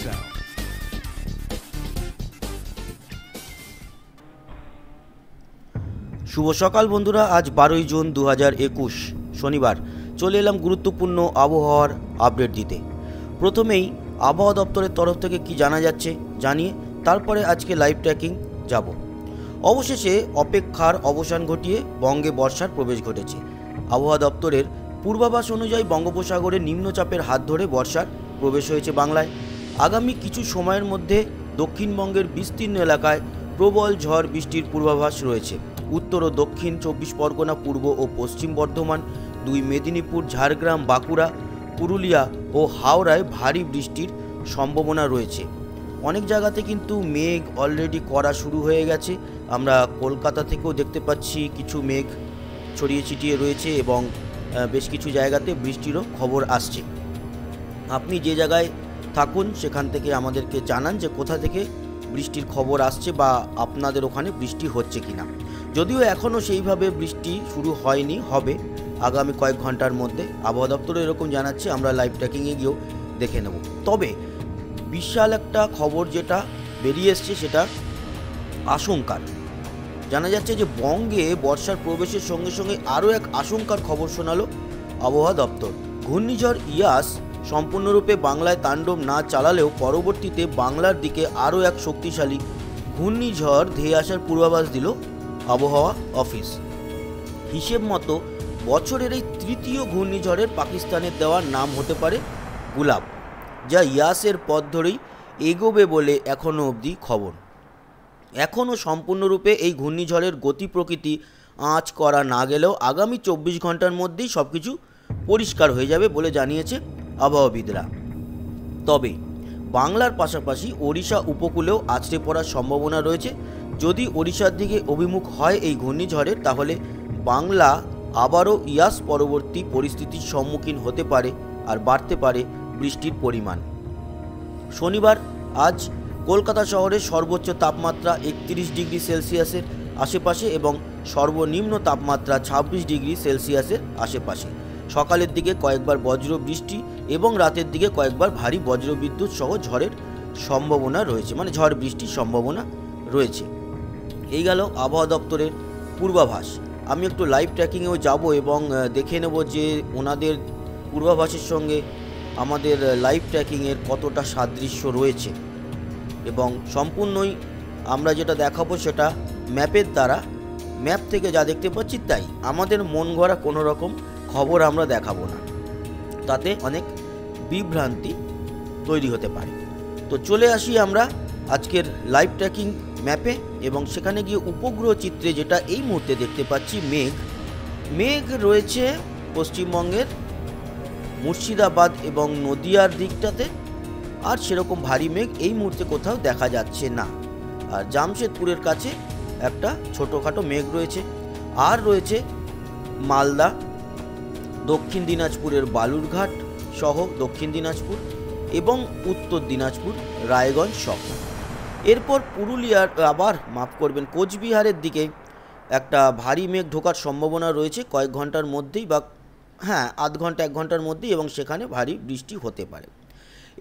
sound. शुभ सकाल बंधुरा, आज 12 जून 2021 शनिवार चले एलाम गुरुत्वपूर्ण आबहावार आपडेट दीते। प्रथमेई आबहावा दफ्तरेर तरफ थेके कि जाना जाच्छे जानिए तारपरे आजके लाइव ट्रैकिंग जाबो। अवशेषे अपेक्षार अवसान घटिए बंगे बर्षार प्रवेश घटेছে। आबहावा दफ्तरेर पूर्वाभास अनुयायी बंगोपसागरे निम्नचापेर हाथ धरे बर्षार प्रवेश हয়েছে বাংলায়। आगामी किछु समयेर मध्ये दक्षिणबंगेर विस्तीर्ण एलाकाय प्रबल झड़ बृष्टिर पूर्वाभास रয়েছে। उत्तर और दक्षिण 24 परगना, पूर्व और पश्चिम बर्धमान, 2 मेदिनीपुर, झाड़ग्राम, बाँकुड़ा, पुरुलिया और हावड़ाय भारी बृष्टिर सम्भावना रয়েছে। अनेक जगहते किन्तु मेघ अलरेडी करा शुरू हो गए। आमरा कलकाता थेकेও देखते पाচ্ছি किछु मेघ छड़िए छिटिए रয়েছে এবং বেশ কিছু জায়গাতে বৃষ্টিরও খবর আসছে। আপনি যে জায়গায় থাকুন সেখান থেকে আমাদেরকে জানান যে কোথা থেকে বৃষ্টির খবর আসছে বা আপনাদের ওখানে বৃষ্টি হচ্ছে কিনা। যদিও এখনো সেইভাবে বৃষ্টি শুরু হয়নি, হবে আগামী কয়েক ঘন্টার মধ্যে। আবহাওয়া দপ্তর এরকম জানাচ্ছে, আমরা লাইভ ট্র্যাকিংয়ে গিয়েও দেখে নেব। তবে বিশাল একটা খবর যেটা বেরিয়ে আসছে সেটা আশঙ্কার। জানা যাচ্ছে যে বঙ্গে বর্ষার প্রবেশের সঙ্গে সঙ্গে আরও এক আশঙ্কার খবর শোনালো আবহাওয়া দপ্তর। ঘূর্ণিঝড় ইয়াস সম্পূর্ণরূপে বাংলায় তাণ্ডব না চালালেও পরবর্তীতে বাংলার দিকে আরও এক শক্তিশালী ঘূর্ণিঝড় ধেয়ে আসার পূর্বাভাস দিল আবহাওয়া অফিস। হিসেব মতো বছরের এই তৃতীয় ঘূর্ণিঝড়ের পাকিস্তানের দেওয়ার নাম হতে পারে গুলাব, যা ইয়াসের পথ ধরেই এগোবে বলে এখনও অবধি খবর। এখনও সম্পূর্ণরূপে এই ঘূর্ণিঝড়ের গতি প্রকৃতি আঁচ করা না গেলেও আগামী 24 ঘন্টার মধ্যেই সব কিছু পরিষ্কার হয়ে যাবে বলে জানিয়েছে আবহাওয়াবিদরা। তবে বাংলার পাশাপাশি ওড়িশা উপকূলেও আছড়ে পড়ার সম্ভাবনা রয়েছে। যদি ওড়িশার দিকে অভিমুখ হয় এই ঘূর্ণিঝড়ের, তাহলে বাংলা আবারও ইয়াস পরবর্তী পরিস্থিতির সম্মুখীন হতে পারে আর বাড়তে পারে বৃষ্টির পরিমাণ। শনিবার আজ কলকাতা শহরের সর্বোচ্চ তাপমাত্রা 31 ডিগ্রি সেলসিয়াসের আশেপাশে এবং সর্বনিম্ন তাপমাত্রা 26 ডিগ্রি সেলসিয়াসের আশেপাশে। সকালের দিকে কয়েকবার বজ্র বৃষ্টি এবং রাতের দিকে কয়েকবার ভারী বজ্রবিদ্যুৎ সহ ঝড়ের সম্ভাবনা রয়েছে, মানে ঝড় বৃষ্টির সম্ভাবনা রয়েছে। এই গেল আবহাওয়া দপ্তরের পূর্বাভাস। আমি একটু লাইভ ট্র্যাকিংয়েও যাব এবং দেখে নেব যে ওনাদের পূর্বাভাসের সঙ্গে আমাদের লাইভ ট্র্যাকিংয়ের কতটা সাদৃশ্য রয়েছে এবং সম্পূর্ণই আমরা যেটা দেখাবো সেটা ম্যাপের দ্বারা, ম্যাপ থেকে যা দেখতে পাচ্ছি তাই, আমাদের মন গড়া কোনো রকম খবর আমরা দেখাবো না, তাতে অনেক বিভ্রান্তি তৈরি হতে পারে। তো চলে আসি আমরা আজকের লাইভ ট্র্যাকিং ম্যাপে এবং সেখানে গিয়ে উপগ্রহ চিত্রে যেটা এই মুহূর্তে দেখতে পাচ্ছি মেঘ রয়েছে পশ্চিমবঙ্গের মুর্শিদাবাদ এবং নদিয়ার দিকটাতে। আর সেরকম ভারী মেঘ এই মুহূর্তে কোথাও দেখা যাচ্ছে না। আর জামশেদপুরের কাছে একটা ছোটোখাটো মেঘ রয়েছে। আর রয়েছে মালদা, দক্ষিণ দিনাজপুরের বালুরঘাট সহ দক্ষিণ দিনাজপুর এবং উত্তর দিনাজপুর, রায়গঞ্জ সহ। এরপর পুরুলিয়ার, আবার মাফ করবেন, কোচবিহারের দিকে একটা ভারী মেঘ ঢোকার সম্ভাবনা রয়েছে কয়েক ঘন্টার মধ্যেই, বা হ্যাঁ আধ ঘন্টা এক ঘন্টার মধ্যেই, এবং সেখানে ভারী বৃষ্টি হতে পারে।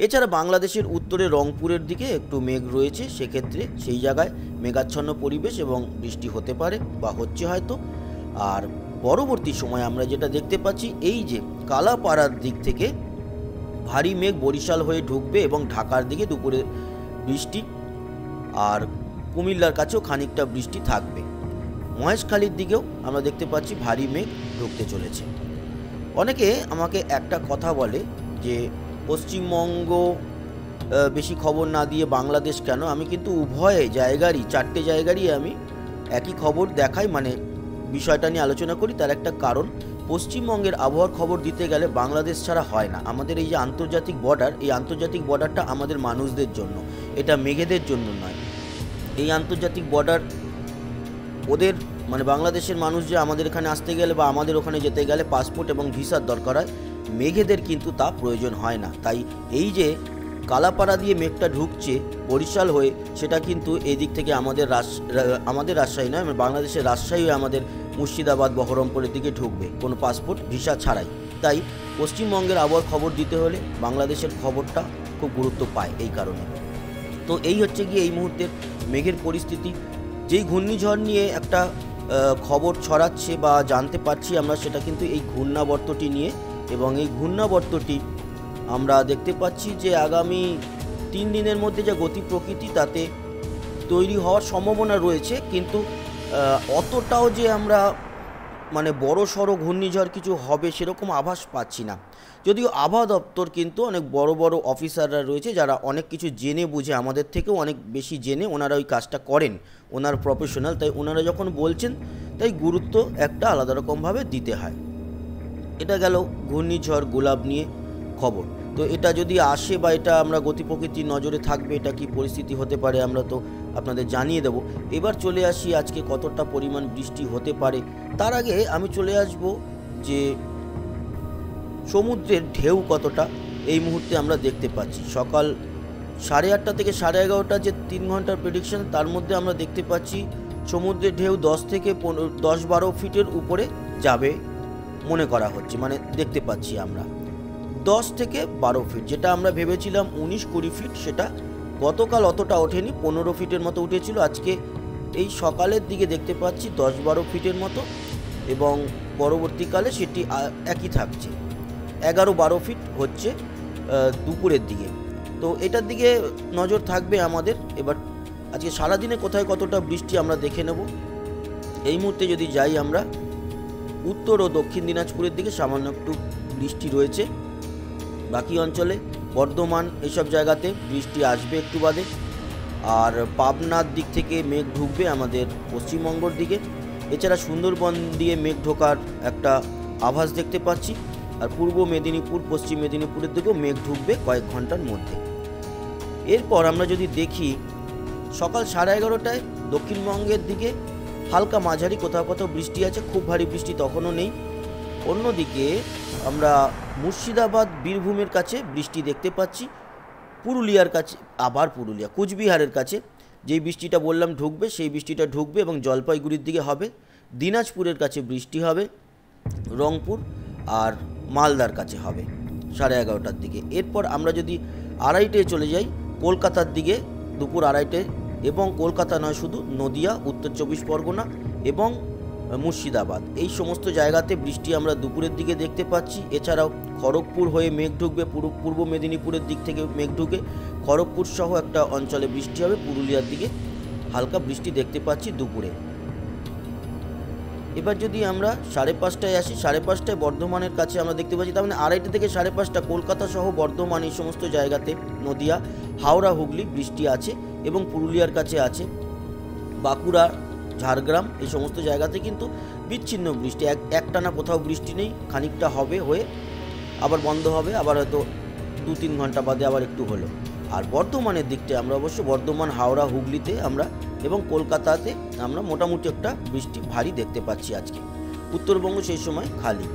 এছাড়া বাংলাদেশের উত্তরে রংপুরের দিকে একটু মেঘ রয়েছে, সেক্ষেত্রে সেই জায়গায় মেঘাচ্ছন্ন পরিবেশ এবং বৃষ্টি হতে পারে বা হচ্ছে হয়তো। আর পরবর্তী সময় আমরা যেটা দেখতে পাচ্ছি, এই যে কালাপাড়ার দিক থেকে ভারী মেঘ বরিশাল হয়ে ঢুকবে এবং ঢাকার দিকে দুপুরে বৃষ্টি, আর কুমিল্লার কাছেও খানিকটা বৃষ্টি থাকবে। মহেশখালীর দিকেও আমরা দেখতে পাচ্ছি ভারী মেঘ ঢুকতে চলেছে। অনেকে আমাকে একটা কথা বলে যে পশ্চিমবঙ্গ বেশি খবর না দিয়ে বাংলাদেশ কেন? আমি কিন্তু উভয় জায়গারই, চারটে জায়গারই আমি একই খবর দেখাই, মানে বিষয়টা নিয়ে আলোচনা করি। তার একটা কারণ, পশ্চিমবঙ্গের আবহাওয়ার খবর দিতে গেলে বাংলাদেশ ছাড়া হয় না। আমাদের এই যে আন্তর্জাতিক বর্ডার, এই আন্তর্জাতিক বর্ডারটা আমাদের মানুষদের জন্য, এটা মেঘেদের জন্য নয়। এই আন্তর্জাতিক বর্ডার ওদের, মানে বাংলাদেশের মানুষ যে আমাদের এখানে আসতে গেলে বা আমাদের ওখানে যেতে গেলে পাসপোর্ট এবং ভিসার দরকার হয়, মেঘেদের কিন্তু তা প্রয়োজন হয় না। তাই এই যে কালাপাড়া দিয়ে মেঘটা ঢুকছে বরিশাল হয়ে, সেটা কিন্তু এদিক থেকে আমাদের রাজশাহী নয়, মানে বাংলাদেশের রাজশাহী হয়ে আমাদের মুর্শিদাবাদ, বহরমপুরের দিকে ঢুকবে কোনো পাসপোর্ট ভিসা ছাড়াই। তাই পশ্চিমবঙ্গের আবহাওয়ার খবর দিতে হলে বাংলাদেশের খবরটা खूब गुरुत्व पाए कारण तो हे गई मुहूर्ते मेघर परिस्थिति जे घूर्णिझड़ निये एकटा खबर छड़ाच्छे बा जानते पारछि आमरा सेटा किन्तु एई घूर्णावर्तटी निये एबं एई घूर्णावर्तटी आमरा देखते पाच्छी जे आगामी 3 दिनेर मध्य जे गति प्रकृति ताते तैरी हওয়ার सम्भावना रयेছে किन्तु अतटाओ जे आमरा माने बड़ो सड़ो घूर्णिझड़ किछु होबे सेरकम आभास पाচ্ছি ना। यदिও আবহাওয়া দপ্তর किन्तु अनेक बड़ो बड़ो अफिसाररा रयेছে जारा अनेक किछु जेने बुझे आमादेर थेकेও अनेक बेशी जेने ओनारा ओई काजटा करेन ओनार प्रफेशनल ताई ओनारा जखन बोलছেন ताई गुरुत्व एकटा आलादा रकम भावे दिते हय। এটা গেল ঘূর্ণিঝড় গোলাপ নিয়ে খবর। तो এটা যদি আসে বা এটা আমরা গতি প্রকৃতি নজরে থাকবে এটা কি পরিস্থিতি হতে পারে আমরা তো আপনাদের জানিয়ে দেব। এবার চলে আসি আজকে কতটা পরিমাণ বৃষ্টি হতে পারে তার আগে আমি চলে আসব যে সমুদ্রের ঢেউ কতটা এই মুহূর্তে আমরা দেখতে পাচ্ছি সকাল 8:30 থেকে 11:30 যে 3 ঘন্টার প্রেডিকশন তার মধ্যে আমরা দেখতে পাচ্ছি সমুদ্রের ঢেউ 10 থেকে 12 ফিটের উপরে যাবে মনে করা হচ্ছে মানে দেখতে পাচ্ছি আমরা 10 থেকে 12 ফিट যেটা আমরা ভেবেছিলাম 19-20 ফিট সেটা গতকাল অতটা ওঠেনি 15 ফিটের মতো উঠেছিল আজকে এই সকালের দিকে দেখতে পাচ্ছি 10-12 ফিটের মতো এবং পরবর্তীকালে সেটি একই থাকছে 11-12 ফিট হচ্ছে দুপুরের দিকে। তো এটার দিকে নজর থাকবে আমাদের। এবার আজকে সারাদিনে কোথায় কতটা বৃষ্টি আমরা দেখে নেব। এই মুহূর্তে যদি যাই আমরা উত্তর ও দক্ষিণ দিনাজপুরের দিকে সামান্য একটু বৃষ্টি রয়েছে बाकी अंचले बर्धमान ये सब जैगाते बिस्टी आसबे एकटू बादे और पाबनार दिक थेके मेघ ढुकबे आमादेर पश्चिम बंगर दिके एछाड़ा सुंदरबन दिए मेघ ढोकार एकटा आभास देखते पाচ্ছি और पूर्व मेदिनीपुर पश्चिम मेदिनीपुरेर दिकेও मेघ ढुकबे कयेक घंटार मध्य। एरपर आमरा जोदि देखी सकाल 11:30টায় दक्षिणबंगेर दिके हालका माझारि कोथाओ कोथाओ बिस्टी आछे खूब भारी बिस्टी तखनो नेই। अन्यदिके आमरा मुर्शिदाबाद बीरभूमेर काछे बिस्टी देखते पाচ্ছি पुरुलियार काछे आबार पुरुलिया कूचबिहारेर काछे जे बिस्टीटा बोल्लाम ढुकबे सेई बिस्टीटा ढुकबे एबं जलपाइगुड़िर दिके होबे दिनाजपुरेर काछे बिस्टी होबे रंगपुर और मालदार काछे होबे 11:30टार दिके। एरपर आमरा जोदि 2:30টায় चले जाई कलकातार दिके दुपुर 2:30টায় एबं कलकाता नय शुधु नदिया उत्तर 24 परगना एबं मुर्शिदाबाद এই সমস্ত জায়গাতে বৃষ্টি আমরা দুপুরের দিকে দেখতে পাচ্ছি। এছাড়াও খড়গপুর হয়ে মেঘ ঢুকবে পূর্ব মেদিনীপুরের দিক থেকে মেঘ ঢুকে খড়গপুর সহ একটা অঞ্চলে বৃষ্টি হবে পুরুলিয়ার দিকে হালকা বৃষ্টি দেখতে পাচ্ছি দুপুরে। এবার যদি আমরা 5:30টায় আসি 5:30টায় বর্ধমানের কাছে আমরা দেখতে পাচ্ছি তার মানে 2:30 থেকে 5:30 কলকাতা সহ বর্ধমান এই সমস্ত জায়গাতে নদিয়া হাওড়া হুগলি বৃষ্টি আছে এবং পুরুলিয়ার কাছে আছে বাঁকুড়া झाड़ग्राम ये समस्त जैगाते किन्तु विच्छिन्न बृष्टि एकटाना कोथाओ बृष्टि नहीं खानिकटा होबे होये आबार बंध होबे आबार होयतो 2-3 घंटा बादे आबार एकटू होलो। और बर्धमानेर दिकटे आमरा अवश्य बर्धमान हावड़ा हुगलीते आमरा एबं कलकाताते आमरा मोटामुटी एकटा बृष्टि भारी देखते पाচ্ছি आजके। उत्तरबंग सेई समय खाली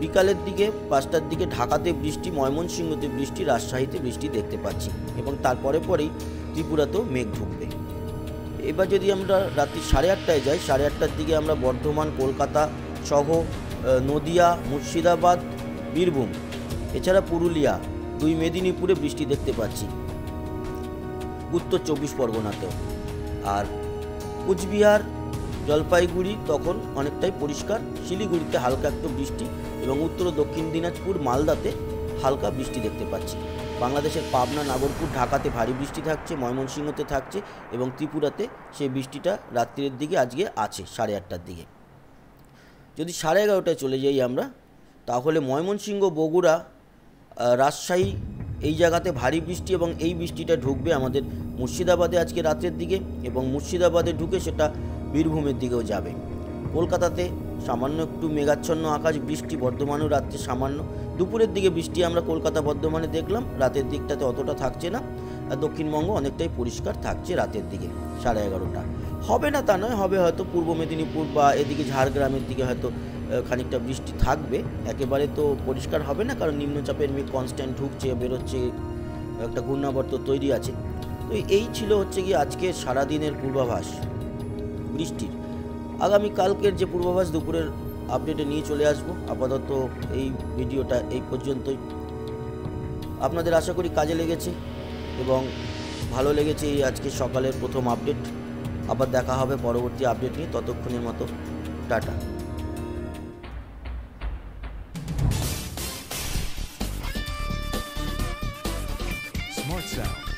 बिकालेर दिके 5टार दिके ढाकाते बृष्टि मयमनसिंहते बृष्टि राजशाहीते बृष्टि देखते पाচ্ছি एबं तारपरे परेई त्रिपुरातेও मेघ ढुकबे। এবার যদি আমরা রাত্রি 8:30টায় যাই 8:30টার দিকে আমরা বর্ধমান কলকাতা সহ নদিয়া মুর্শিদাবাদ বীরভূম এছাড়া পুরুলিয়া 2 মেদিনীপুরে বৃষ্টি দেখতে পাচ্ছি উত্তর 24 পরগনাতেও আর কুচবিহার জলপাইগুড়ি তখন অনেকটাই পরিষ্কার শিলিগুড়িতে হালকা একটু বৃষ্টি এবং উত্তর ও দক্ষিণ দিনাজপুর মালদাতে হালকা বৃষ্টি দেখতে পাচ্ছি। বাংলাদেশের পাবনা নাগরপুর ঢাকাতে ভারী বৃষ্টি থাকছে ময়মনসিংহতে থাকছে এবং ত্রিপুরাতে সেই বৃষ্টিটা রাত্রির দিকে আজকে আছে 8:30টার দিকে। যদি 11:30টায় চলে যাই আমরা তাহলে ময়মনসিংহ বগুড়া রাজশাহী এই জায়গাতে ভারী বৃষ্টি এবং এই বৃষ্টিটা ঢুকবে আমাদের মুর্শিদাবাদে আজকে রাতের দিকে এবং মুর্শিদাবাদে ঢুকে সেটা বীরভূমের দিকেও যাবে। কলকাতাতে সামান্য একটু মেঘাচ্ছন্ন আকাশ বৃষ্টি বর্ধমানেও রাত্রে সামান্য দুপুরের দিকে বৃষ্টি আমরা কলকাতা বর্ধমানে দেখলাম রাতের দিকটাতে অতটা থাকছে না আর দক্ষিণবঙ্গ অনেকটাই পরিষ্কার থাকছে রাতের দিকে 11:30টা হবে না তা নয় হবে হয়তো পূর্ব মেদিনীপুর বা এদিকে ঝাড়গ্রামের দিকে হয়তো খানিকটা বৃষ্টি থাকবে একেবারে তো পরিষ্কার হবে না কারণ নিম্নচাপের মেঘ কনস্ট্যান্ট ঢুকছে বেরোচ্ছে একটা ঘূর্ণাবর্ত তৈরি আছে। তো এই ছিল হচ্ছে কি আজকে সারাদিনের পূর্বাভাস বৃষ্টির। आगामी कालकेर जे पूर्वाभास दुपुरेर आपडेटे निये चले आसबो। आपातत এই ভিডিওটা এই পর্যন্তই। আপনাদের আশা করি কাজে লেগেছে এবং ভালো লেগেছে এই আজকে সকালের প্রথম আপডেট। আবার দেখা হবে পরবর্তী আপডেট নিয়ে, ততক্ষণের মতো টাটা।